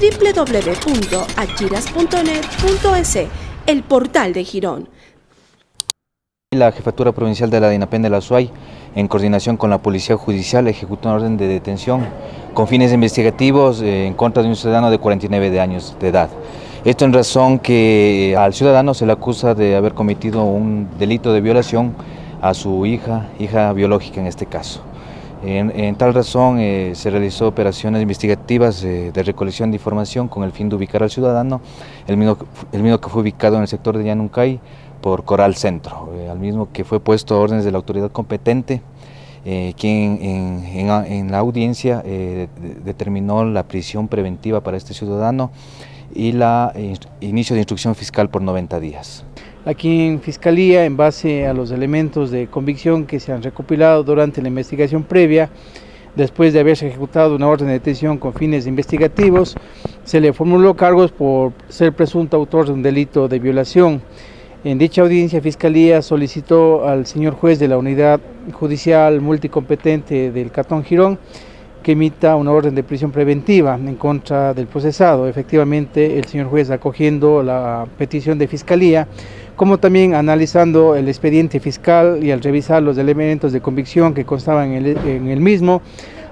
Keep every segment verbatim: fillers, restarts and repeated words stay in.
doble u doble u doble u punto achiras punto net punto es, el portal de Girón. La Jefatura Provincial de la Dinapén de la Azuay, en coordinación con la Policía Judicial, ejecutó una orden de detención con fines investigativos en contra de un ciudadano de cuarenta y nueve años de edad. Esto en razón que al ciudadano se le acusa de haber cometido un delito de violación a su hija, hija biológica en este caso. En, en tal razón eh, se realizó operaciones investigativas eh, de recolección de información con el fin de ubicar al ciudadano, el mismo, el mismo que fue ubicado en el sector de Yanuncay por Coral Centro, eh, al mismo que fue puesto a órdenes de la autoridad competente, eh, quien en, en, en la audiencia eh, de, de, determinó la prisión preventiva para este ciudadano y la eh, inicio de instrucción fiscal por noventa días. Aquí en Fiscalía, en base a los elementos de convicción que se han recopilado durante la investigación previa, después de haberse ejecutado una orden de detención con fines investigativos, se le formuló cargos por ser presunto autor de un delito de violación. En dicha audiencia, Fiscalía solicitó al señor juez de la Unidad Judicial Multicompetente del Cantón Girón que emita una orden de prisión preventiva en contra del procesado. Efectivamente, el señor juez, acogiendo la petición de Fiscalía, como también analizando el expediente fiscal y al revisar los elementos de convicción que constaban en el, en el mismo,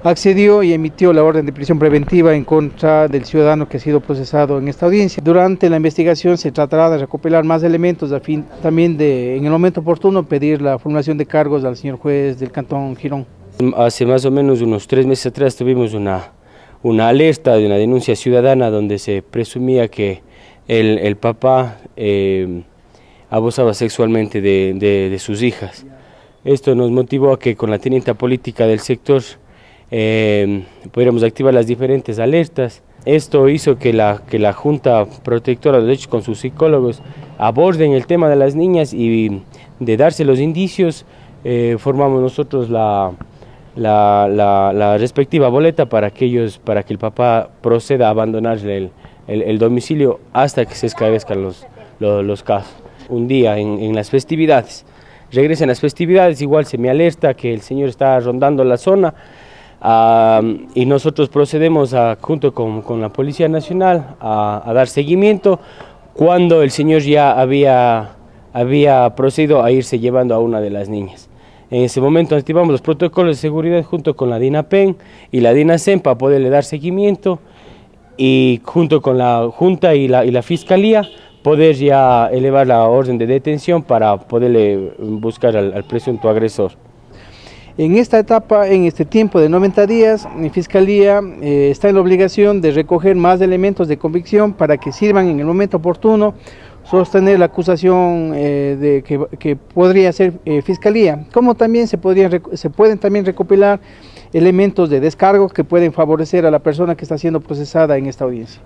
accedió y emitió la orden de prisión preventiva en contra del ciudadano que ha sido procesado en esta audiencia. Durante la investigación se tratará de recopilar más elementos a fin también de, en el momento oportuno, pedir la formulación de cargos al señor juez del Cantón Girón. Hace más o menos unos tres meses atrás tuvimos una, una alerta de una denuncia ciudadana donde se presumía que el, el papá... Eh, abusaba sexualmente de, de, de sus hijas. Esto nos motivó a que con la tenienta política del sector eh, pudiéramos activar las diferentes alertas. Esto hizo que la, que la Junta Protectora de los Derechos con sus psicólogos aborden el tema de las niñas y de darse los indicios eh, formamos nosotros la, la, la, la respectiva boleta para que, ellos, para que el papá proceda a abandonar el, el, el domicilio hasta que se esclarezcan los, los, los casos. Un día en, en las festividades, regresan las festividades, igual se me alerta que el señor está rondando la zona uh, y nosotros procedemos a, junto con, con la Policía Nacional a, a dar seguimiento cuando el señor ya había, había procedido a irse llevando a una de las niñas. En ese momento activamos los protocolos de seguridad junto con la Dinapén y la DINASEN para poderle dar seguimiento y junto con la Junta y la, y la Fiscalía poder ya elevar la orden de detención para poderle buscar al, al presunto agresor. En esta etapa, en este tiempo de noventa días, la Fiscalía eh, está en la obligación de recoger más elementos de convicción para que sirvan en el momento oportuno sostener la acusación eh, de, que, que podría hacer eh, Fiscalía, como también se, podrían, se pueden también recopilar elementos de descargo que pueden favorecer a la persona que está siendo procesada en esta audiencia.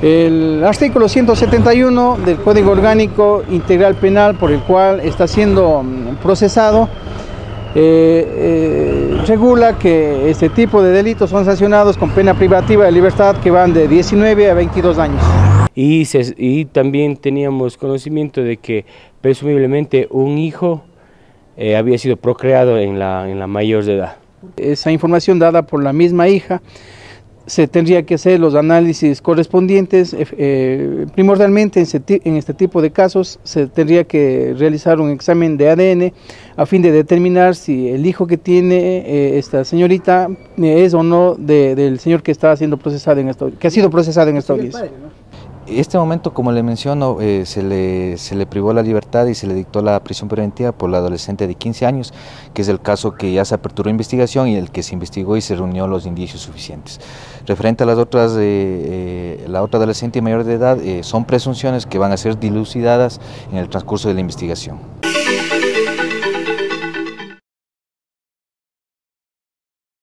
El artículo ciento setenta y uno del Código Orgánico Integral Penal, por el cual está siendo procesado, eh, eh, regula que este tipo de delitos son sancionados con pena privativa de libertad que van de diecinueve a veintidós años. Y, se, y también teníamos conocimiento de que presumiblemente un hijo eh, había sido procreado en la, en la mayor de edad. Esa información dada por la misma hija, se tendría que hacer los análisis correspondientes. Eh, primordialmente en este, en este tipo de casos se tendría que realizar un examen de A D N a fin de determinar si el hijo que tiene eh, esta señorita eh, es o no de, del señor que está siendo procesado en esta, que ha sido procesado en esta audiencia. En este momento, como le menciono, eh, se, le, se le privó la libertad y se le dictó la prisión preventiva por la adolescente de quince años, que es el caso que ya se aperturó investigación y el que se investigó y se reunió los indicios suficientes. Referente a las otras, eh, eh, la otra adolescente y mayor de edad, eh, son presunciones que van a ser dilucidadas en el transcurso de la investigación.